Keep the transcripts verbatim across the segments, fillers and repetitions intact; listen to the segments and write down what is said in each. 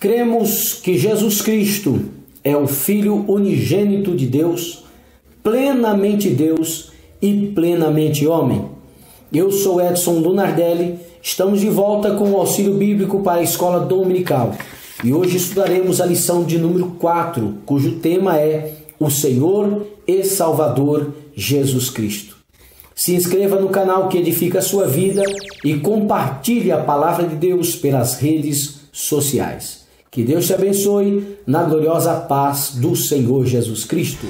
Cremos que Jesus Cristo é o Filho Unigênito de Deus, plenamente Deus e plenamente homem. Eu sou Edson Lunardelli, estamos de volta com o Auxílio Bíblico para a Escola Dominical. E hoje estudaremos a lição de número quatro, cujo tema é o Senhor e Salvador Jesus Cristo. Se inscreva no canal que edifica a sua vida e compartilhe a Palavra de Deus pelas redes sociais. Que Deus te abençoe na gloriosa paz do Senhor Jesus Cristo.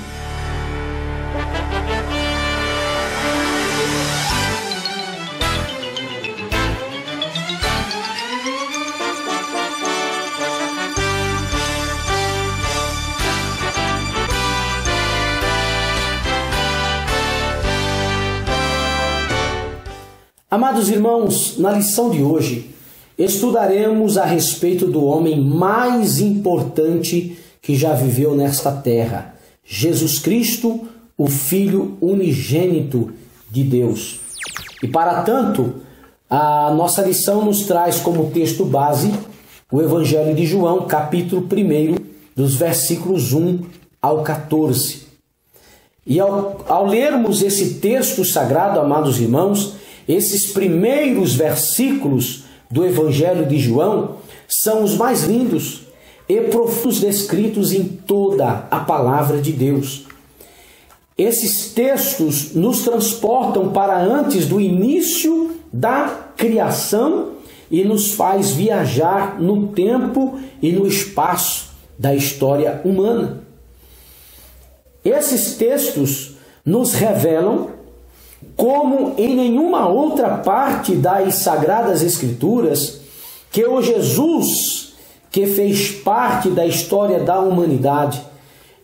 Amados irmãos, na lição de hoje, estudaremos a respeito do homem mais importante que já viveu nesta terra, Jesus Cristo, o Filho Unigênito de Deus. E para tanto, a nossa lição nos traz como texto base o Evangelho de João, capítulo um, dos versículos um ao quatorze. E ao, ao lermos esse texto sagrado, amados irmãos, esses primeiros versículos do Evangelho de João são os mais lindos e profundos descritos em toda a Palavra de Deus. Esses textos nos transportam para antes do início da criação e nos faz viajar no tempo e no espaço da história humana. Esses textos nos revelam, como em nenhuma outra parte das Sagradas Escrituras, que o Jesus que fez parte da história da humanidade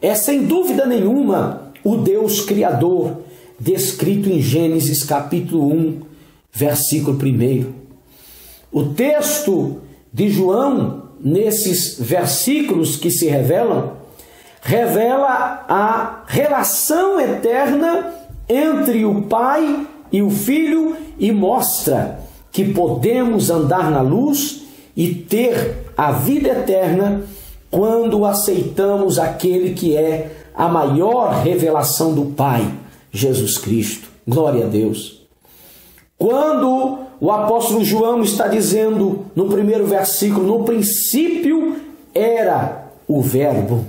é sem dúvida nenhuma o Deus Criador, descrito em Gênesis capítulo um, versículo um. O texto de João, nesses versículos que se revelam, revela a relação eterna entre o Pai e o Filho e mostra que podemos andar na luz e ter a vida eterna quando aceitamos aquele que é a maior revelação do Pai, Jesus Cristo. Glória a Deus. Quando o apóstolo João está dizendo no primeiro versículo, no princípio era o Verbo.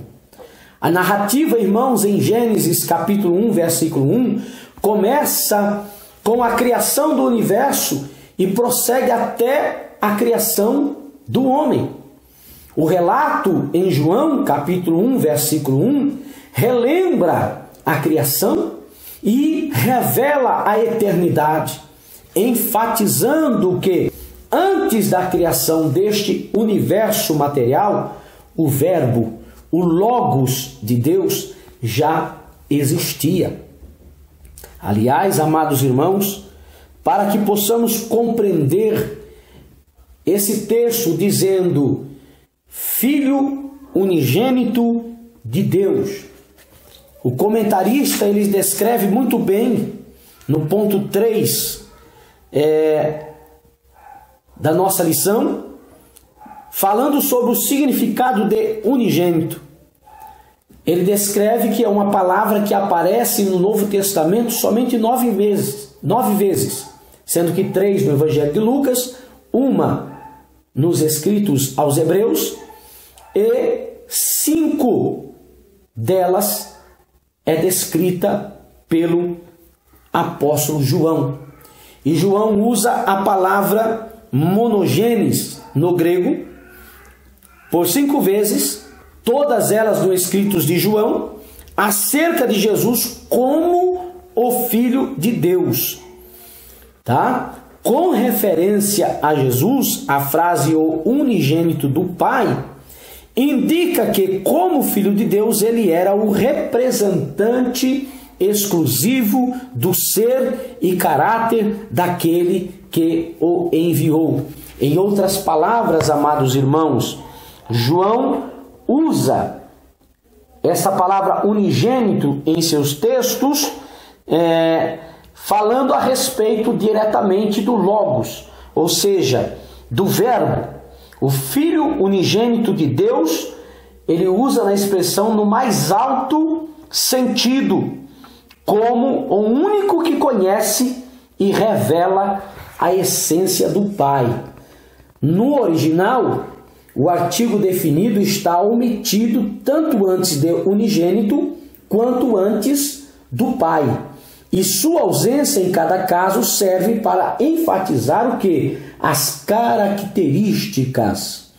A narrativa, irmãos, em Gênesis capítulo um, versículo um, começa com a criação do universo e prossegue até a criação do homem. O relato em João capítulo um, versículo um, relembra a criação e revela a eternidade, enfatizando que antes da criação deste universo material, o Verbo, o Logos de Deus, já existia. Aliás, amados irmãos, para que possamos compreender esse texto dizendo Filho Unigênito de Deus, o comentarista ele descreve muito bem no ponto três é, da nossa lição, falando sobre o significado de unigênito. Ele descreve que é uma palavra que aparece no Novo Testamento somente nove vezes, nove vezes, sendo que três no Evangelho de Lucas, uma nos escritos aos Hebreus e cinco delas é descrita pelo apóstolo João. E João usa a palavra monogênis no grego por cinco vezes, todas elas nos escritos de João, acerca de Jesus como o Filho de Deus. Tá? Com referência a Jesus, a frase o unigênito do Pai indica que, como Filho de Deus, ele era o representante exclusivo do ser e caráter daquele que o enviou. Em outras palavras, amados irmãos, João usa essa palavra unigênito em seus textos, é, falando a respeito diretamente do Logos, ou seja, do Verbo, O Filho Unigênito de Deus, ele usa na expressão no mais alto sentido, como o único que conhece e revela a essência do Pai. No original, o artigo definido está omitido tanto antes de unigênito quanto antes do Pai. E sua ausência em cada caso serve para enfatizar o que? As características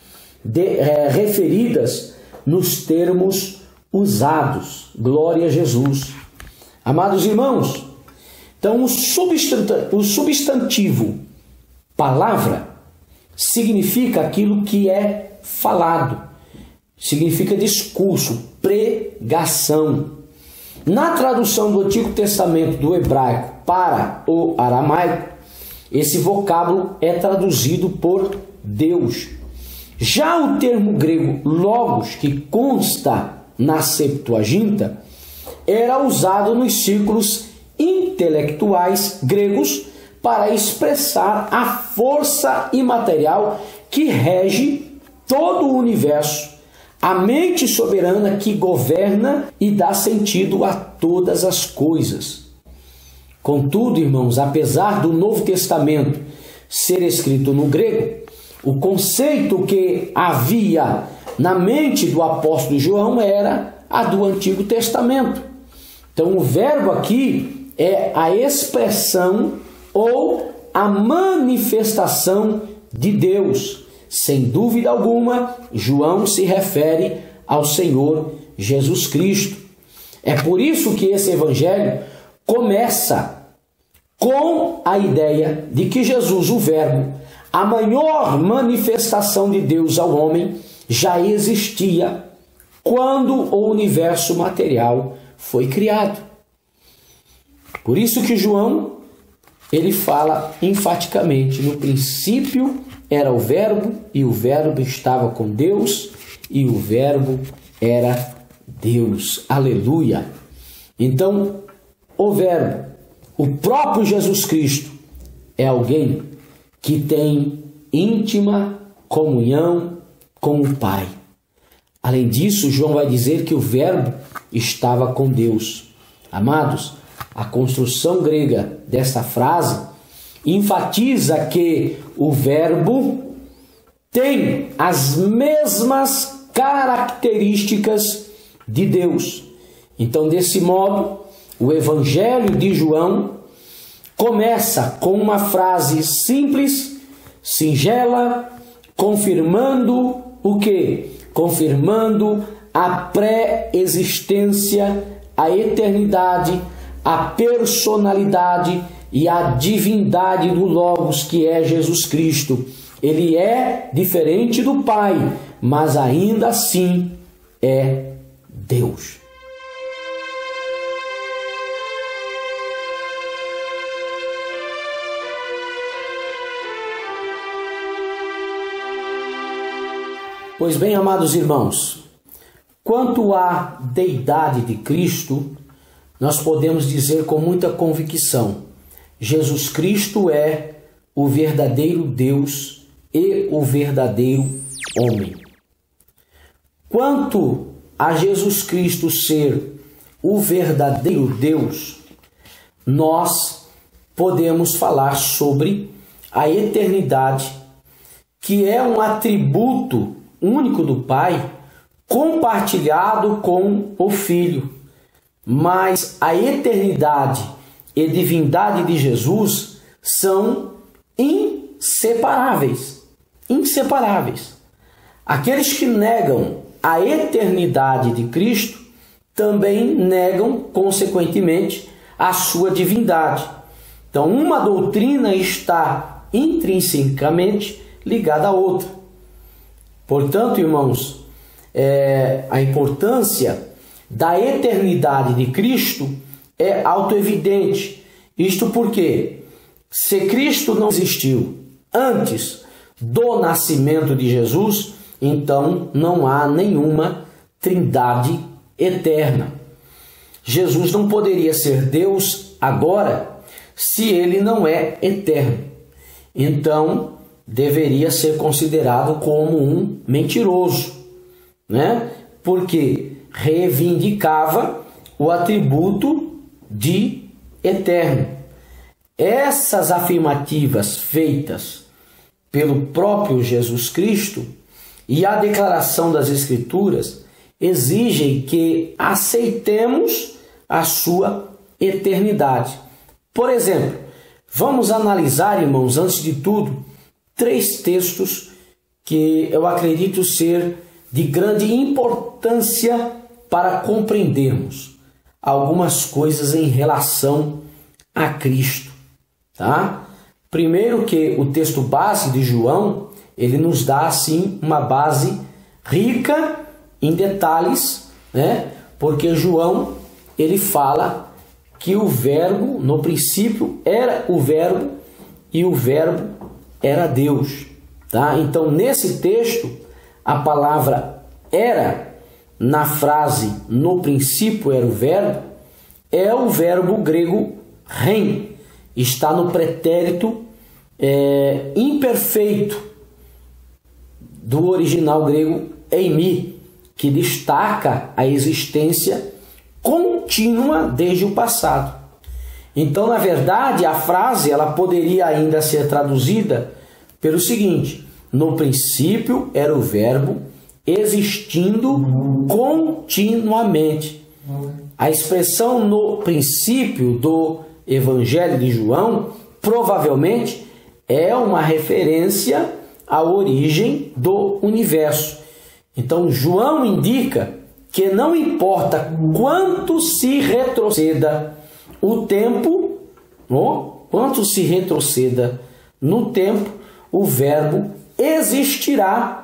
de, é, referidas nos termos usados. Glória a Jesus. Amados irmãos, então o substantivo, o substantivo palavra significa aquilo que é falado. Significa discurso, pregação. Na tradução do Antigo Testamento do hebraico para o aramaico, esse vocábulo é traduzido por Deus. Já o termo grego logos, que consta na Septuaginta, era usado nos círculos intelectuais gregos para expressar a força imaterial que rege todo o universo, a mente soberana que governa e dá sentido a todas as coisas. Contudo, irmãos, apesar do Novo Testamento ser escrito no grego, o conceito que havia na mente do apóstolo João era a do Antigo Testamento. Então, o verbo aqui é a expressão ou a manifestação de Deus. Sem dúvida alguma, João se refere ao Senhor Jesus Cristo. É por isso que esse evangelho começa com a ideia de que Jesus, o Verbo, a maior manifestação de Deus ao homem, já existia quando o universo material foi criado. Por isso que João, ele fala enfaticamente, no princípio era o Verbo, e o Verbo estava com Deus, e o Verbo era Deus. Aleluia! Então, o Verbo, o próprio Jesus Cristo, é alguém que tem íntima comunhão com o Pai. Além disso, João vai dizer que o Verbo estava com Deus. Amados, a construção grega desta frase enfatiza que o verbo tem as mesmas características de Deus. Então, desse modo, o Evangelho de João começa com uma frase simples, singela, confirmando o quê? Confirmando a pré-existência, a eternidade, a personalidade e a divindade do Logos, que é Jesus Cristo. Ele é diferente do Pai, mas ainda assim é Deus. Pois bem, amados irmãos, quanto à deidade de Cristo, nós podemos dizer com muita convicção: Jesus Cristo é o verdadeiro Deus e o verdadeiro homem. Quanto a Jesus Cristo ser o verdadeiro Deus, nós podemos falar sobre a eternidade, que é um atributo único do Pai, compartilhado com o Filho. Mas a eternidade e divindade de Jesus são inseparáveis, inseparáveis. Aqueles que negam a eternidade de Cristo também negam, consequentemente, a sua divindade. Então, uma doutrina está intrinsecamente ligada à outra. Portanto, irmãos, é, a importância da eternidade de Cristo é autoevidente. Isto porque, se Cristo não existiu antes do nascimento de Jesus, então não há nenhuma trindade eterna. Jesus não poderia ser Deus agora se ele não é eterno. Então, deveria ser considerado como um mentiroso, né? Porque reivindicava o atributo de eterno. Essas afirmativas feitas pelo próprio Jesus Cristo e a declaração das Escrituras exigem que aceitemos a sua eternidade. Por exemplo, vamos analisar, irmãos, antes de tudo, três textos que eu acredito ser de grande importância para compreendermos algumas coisas em relação a Cristo, tá? Primeiro que o texto base de João, ele nos dá, assim, uma base rica em detalhes, né? Porque João, ele fala que o verbo, no princípio, era o verbo e o verbo era Deus, tá? Então, nesse texto, a palavra era, na frase no princípio era o verbo, é o verbo grego rein, está no pretérito é, imperfeito do original grego eimi, que destaca a existência contínua desde o passado. Então, na verdade, a frase ela poderia ainda ser traduzida pelo seguinte: no princípio era o verbo existindo continuamente. A expressão no princípio do Evangelho de João provavelmente é uma referência à origem do universo. Então, João indica que não importa quanto se retroceda o tempo, ou quanto se retroceda no tempo, o verbo existirá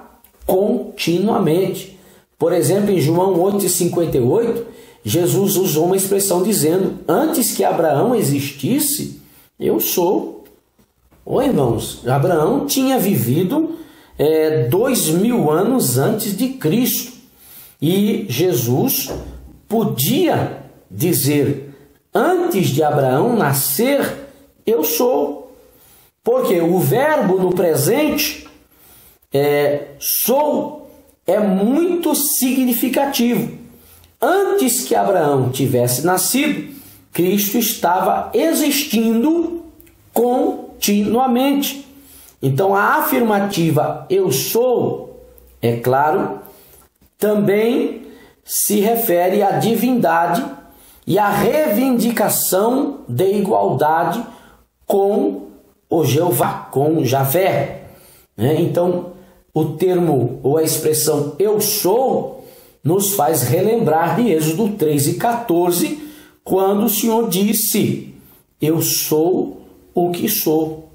continuamente. Por exemplo, em João oito, cinquenta e oito, Jesus usou uma expressão dizendo: antes que Abraão existisse, eu sou. Ô irmãos, Abraão tinha vivido é, dois mil anos antes de Cristo. E Jesus podia dizer: antes de Abraão nascer, eu sou. Porque o verbo no presente, é, sou, é muito significativo. Antes que Abraão tivesse nascido, Cristo estava existindo continuamente. Então, a afirmativa eu sou, é claro, também se refere à divindade e à reivindicação de igualdade com o Jeová, com Javé. Então, o termo ou a expressão eu sou nos faz relembrar de Êxodo treze, quatorze, quando o Senhor disse: eu sou o que sou.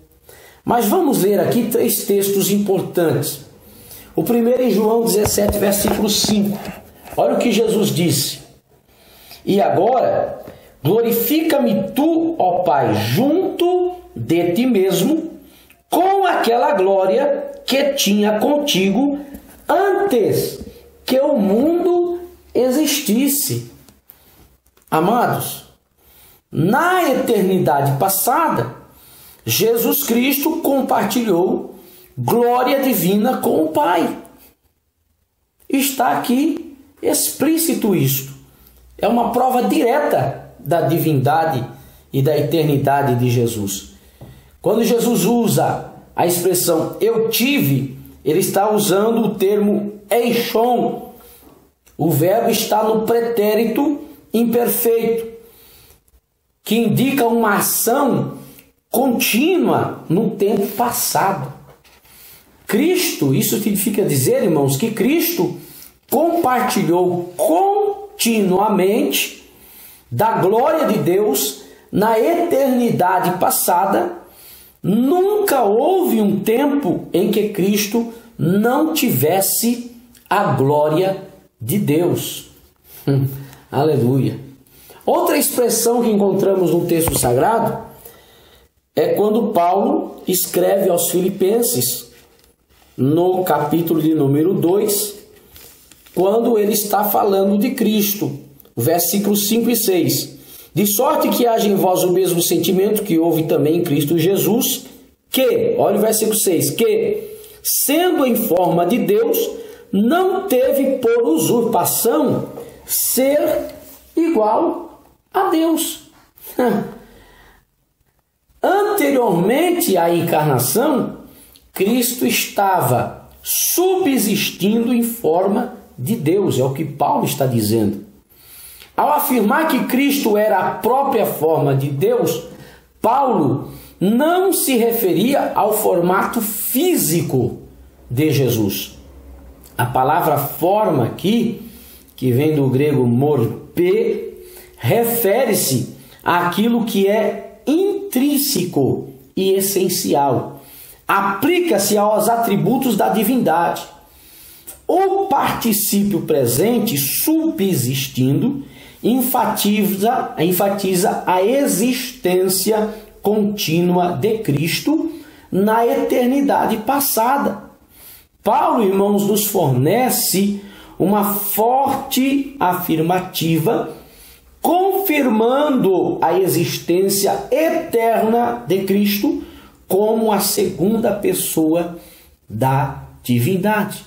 Mas vamos ler aqui três textos importantes. O primeiro em João dezessete, versículo cinco. Olha o que Jesus disse: e agora glorifica-me tu, ó Pai, junto de ti mesmo, com aquela glória que tinha contigo antes que o mundo existisse. Amados, na eternidade passada, Jesus Cristo compartilhou glória divina com o Pai. Está aqui explícito isto. É uma prova direta da divindade e da eternidade de Jesus. Quando Jesus usa a expressão eu tive, ele está usando o termo eixon. O verbo está no pretérito imperfeito, que indica uma ação contínua no tempo passado. Cristo, isso significa dizer, irmãos, que Cristo compartilhou continuamente da glória de Deus na eternidade passada. Nunca houve um tempo em que Cristo não tivesse a glória de Deus. Hum, aleluia! Outra expressão que encontramos no texto sagrado é quando Paulo escreve aos Filipenses, no capítulo de número dois, quando ele está falando de Cristo, versículos cinco e seis. De sorte que haja em vós o mesmo sentimento que houve também em Cristo Jesus, que, olha o versículo seis, que, sendo em forma de Deus, não teve por usurpação ser igual a Deus. Anteriormente à encarnação, Cristo estava subsistindo em forma de Deus, é o que Paulo está dizendo. Ao afirmar que Cristo era a própria forma de Deus, Paulo não se referia ao formato físico de Jesus. A palavra forma aqui, que vem do grego morphé, refere-se àquilo que é intrínseco e essencial. Aplica-se aos atributos da divindade. O particípio presente, subsistindo, enfatiza, enfatiza a existência contínua de Cristo na eternidade passada. Paulo, irmãos, nos fornece uma forte afirmativa confirmando a existência eterna de Cristo como a segunda pessoa da divindade.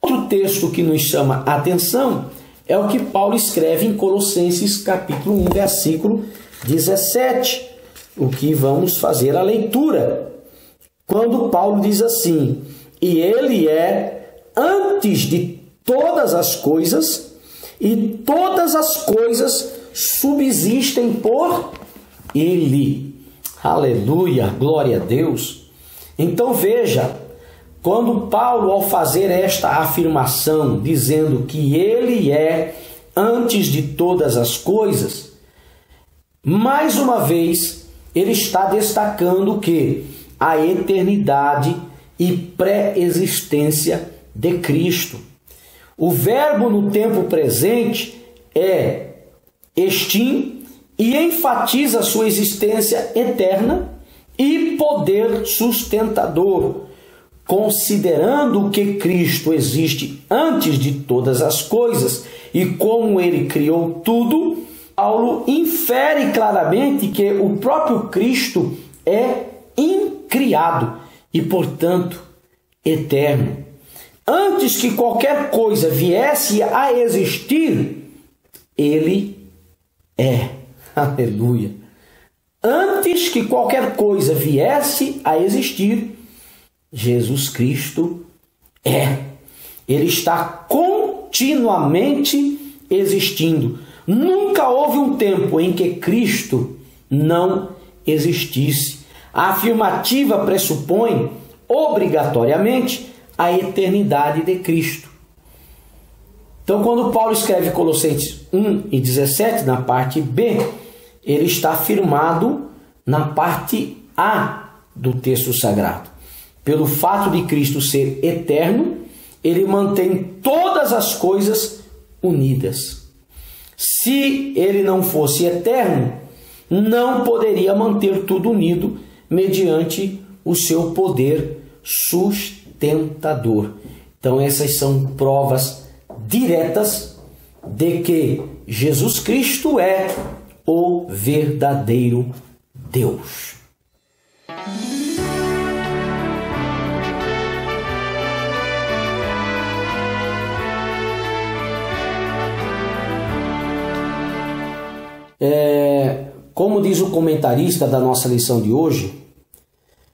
Outro texto que nos chama a atenção é o que Paulo escreve em Colossenses capítulo um, versículo dezessete, o que vamos fazer a leitura. Quando Paulo diz assim: e ele é antes de todas as coisas, e todas as coisas subsistem por ele. Aleluia, glória a Deus. Então veja, quando Paulo, ao fazer esta afirmação, dizendo que ele é antes de todas as coisas, mais uma vez, ele está destacando que a eternidade e pré-existência de Cristo. O verbo no tempo presente é estim e enfatiza sua existência eterna e poder sustentador, considerando que Cristo existe antes de todas as coisas e como ele criou tudo. Paulo infere claramente que o próprio Cristo é incriado e, portanto, eterno. Antes que qualquer coisa viesse a existir, ele é. Aleluia! Antes que qualquer coisa viesse a existir, Jesus Cristo é. Ele está continuamente existindo. Nunca houve um tempo em que Cristo não existisse. A afirmativa pressupõe, obrigatoriamente, a eternidade de Cristo. Então, quando Paulo escreve Colossenses um e dezessete, na parte B, ele está afirmado na parte A do texto sagrado. Pelo fato de Cristo ser eterno, ele mantém todas as coisas unidas. Se ele não fosse eterno, não poderia manter tudo unido mediante o seu poder sustentador. Então, essas são provas diretas de que Jesus Cristo é o verdadeiro Deus. É, como diz o comentarista da nossa lição de hoje,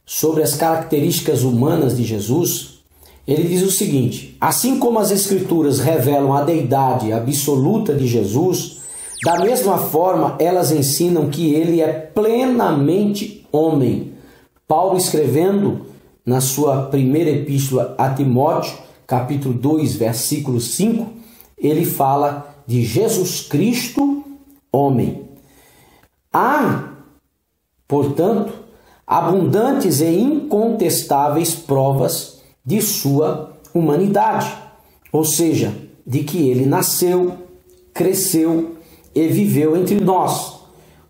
sobre as características humanas de Jesus, ele diz o seguinte: assim como as Escrituras revelam a deidade absoluta de Jesus, da mesma forma elas ensinam que ele é plenamente homem. Paulo, escrevendo na sua primeira epístola a Timóteo, capítulo dois, versículo cinco, ele fala de Jesus Cristo homem. Há, portanto, abundantes e incontestáveis provas de sua humanidade, ou seja, de que ele nasceu, cresceu e viveu entre nós.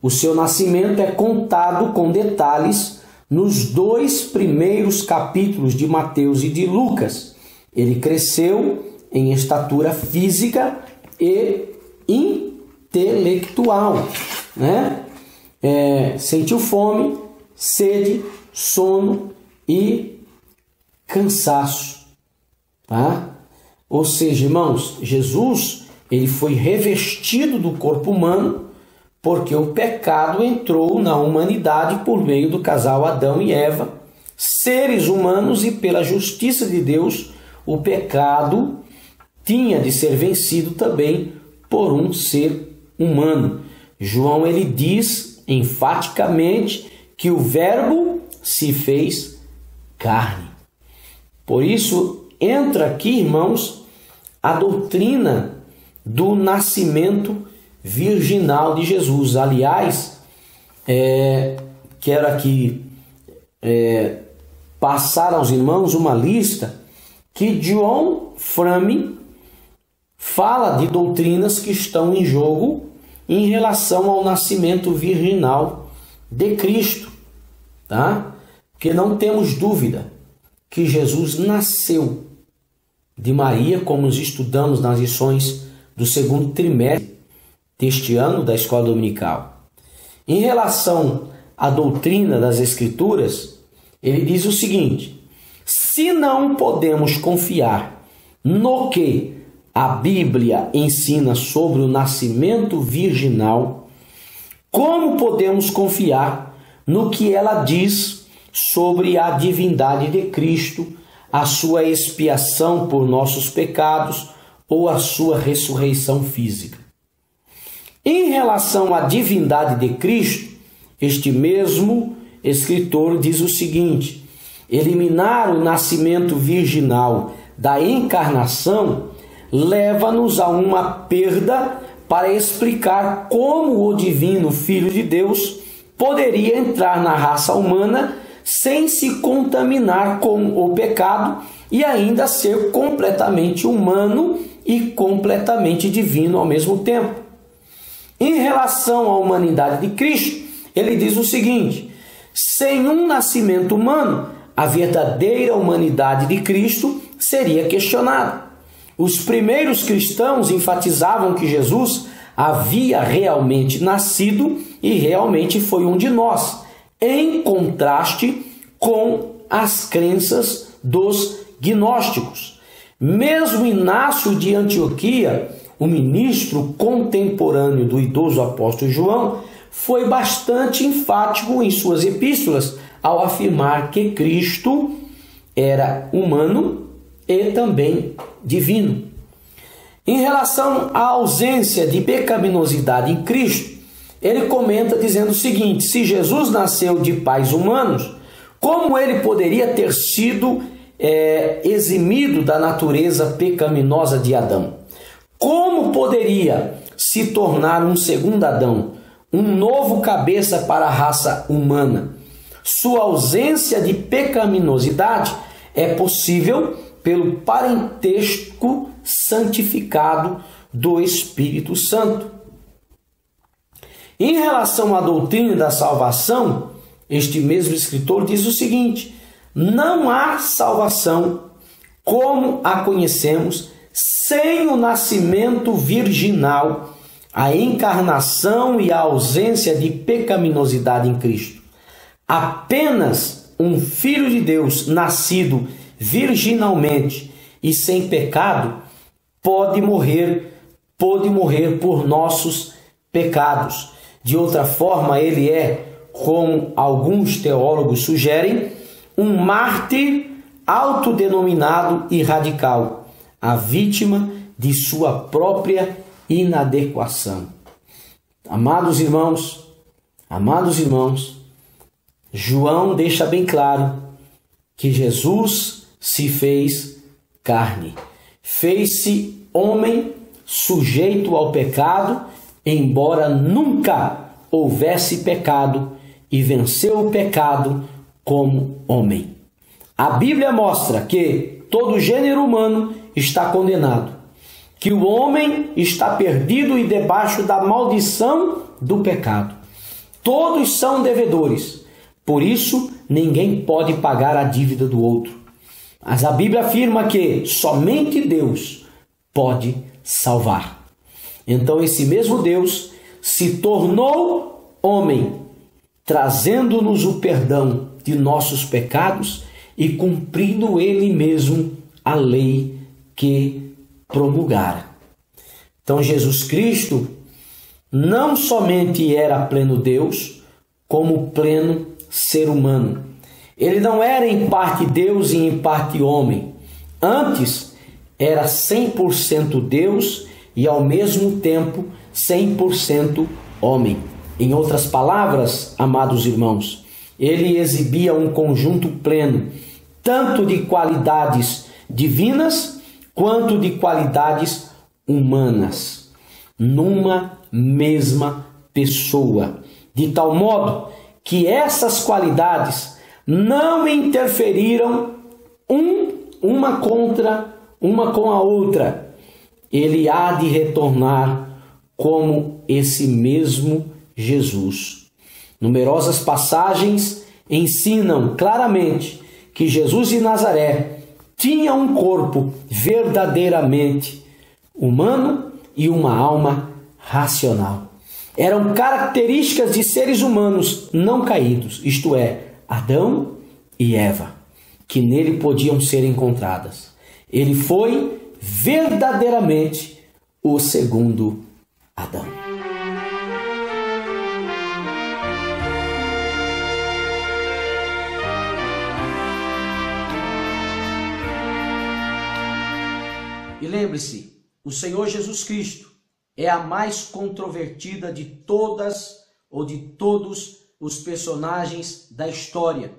O seu nascimento é contado com detalhes nos dois primeiros capítulos de Mateus e de Lucas. Ele cresceu em estatura física e intelectual. intelectual, né? É, sentiu fome, sede, sono e cansaço. Tá? Ou seja, irmãos, Jesus ele foi revestido do corpo humano porque o pecado entrou na humanidade por meio do casal Adão e Eva, seres humanos, e pela justiça de Deus, o pecado tinha de ser vencido também por um ser humano. João ele diz enfaticamente que o Verbo se fez carne. Por isso, entra aqui, irmãos, a doutrina do nascimento virginal de Jesus. Aliás, é, quero aqui é, passar aos irmãos uma lista que John Frame fala de doutrinas que estão em jogo em relação ao nascimento virginal de Cristo, tá? Porque não temos dúvida que Jesus nasceu de Maria, como nós estudamos nas lições do segundo trimestre deste ano da Escola Dominical. Em relação à doutrina das Escrituras, ele diz o seguinte: se não podemos confiar no que a Bíblia ensina sobre o nascimento virginal, como podemos confiar no que ela diz sobre a divindade de Cristo, a sua expiação por nossos pecados ou a sua ressurreição física? Em relação à divindade de Cristo, este mesmo escritor diz o seguinte: eliminar o nascimento virginal da encarnação leva-nos a uma perda para explicar como o divino Filho de Deus poderia entrar na raça humana sem se contaminar com o pecado e ainda ser completamente humano e completamente divino ao mesmo tempo. Em relação à humanidade de Cristo, ele diz o seguinte: sem um nascimento humano, a verdadeira humanidade de Cristo seria questionada. Os primeiros cristãos enfatizavam que Jesus havia realmente nascido e realmente foi um de nós, em contraste com as crenças dos gnósticos. Mesmo Inácio de Antioquia, o ministro contemporâneo do idoso apóstolo João, foi bastante enfático em suas epístolas ao afirmar que Cristo era humano e também divino. Em relação à ausência de pecaminosidade em Cristo, ele comenta dizendo o seguinte: se Jesus nasceu de pais humanos, como ele poderia ter sido é, eximido da natureza pecaminosa de Adão? Como poderia se tornar um segundo Adão, um novo cabeça para a raça humana? Sua ausência de pecaminosidade é possível pelo parentesco santificado do Espírito Santo. Em relação à doutrina da salvação, este mesmo escritor diz o seguinte: não há salvação como a conhecemos sem o nascimento virginal, a encarnação e a ausência de pecaminosidade em Cristo. Apenas um Filho de Deus nascido virginalmente e sem pecado pode morrer, pode morrer por nossos pecados. De outra forma, ele é, como alguns teólogos sugerem, um mártir autodenominado e radical, a vítima de sua própria inadequação. Amados irmãos, amados irmãos, João deixa bem claro que Jesus se fez carne, fez-se homem sujeito ao pecado, embora nunca houvesse pecado, e venceu o pecado como homem. A Bíblia mostra que todo gênero humano está condenado, que o homem está perdido e debaixo da maldição do pecado. Todos são devedores, por isso ninguém pode pagar a dívida do outro. Mas a Bíblia afirma que somente Deus pode salvar. Então esse mesmo Deus se tornou homem, trazendo-nos o perdão de nossos pecados e cumprindo ele mesmo a lei que promulgara. Então Jesus Cristo não somente era pleno Deus, como pleno ser humano. Ele não era em parte Deus e em parte homem. Antes, era cem por cento Deus e ao mesmo tempo cem por cento homem. Em outras palavras, amados irmãos, ele exibia um conjunto pleno, tanto de qualidades divinas quanto de qualidades humanas, numa mesma pessoa, de tal modo que essas qualidades não interferiram um, uma contra uma com a outra. Ele há de retornar como esse mesmo Jesus. Numerosas passagens ensinam claramente que Jesus de Nazaré tinha um corpo verdadeiramente humano e uma alma racional. Eram características de seres humanos não caídos, isto é, Adão e Eva, que nele podiam ser encontradas. Ele foi verdadeiramente o segundo Adão. E lembre-se, o Senhor Jesus Cristo é a mais controvertida de todas ou de todos os personagens da história,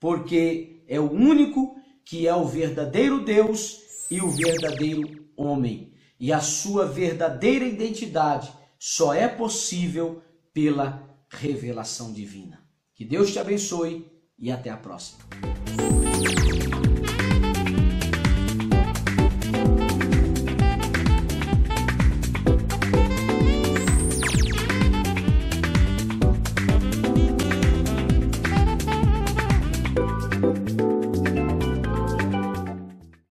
porque é o único que é o verdadeiro Deus e o verdadeiro homem. E a sua verdadeira identidade só é possível pela revelação divina. Que Deus te abençoe e até a próxima.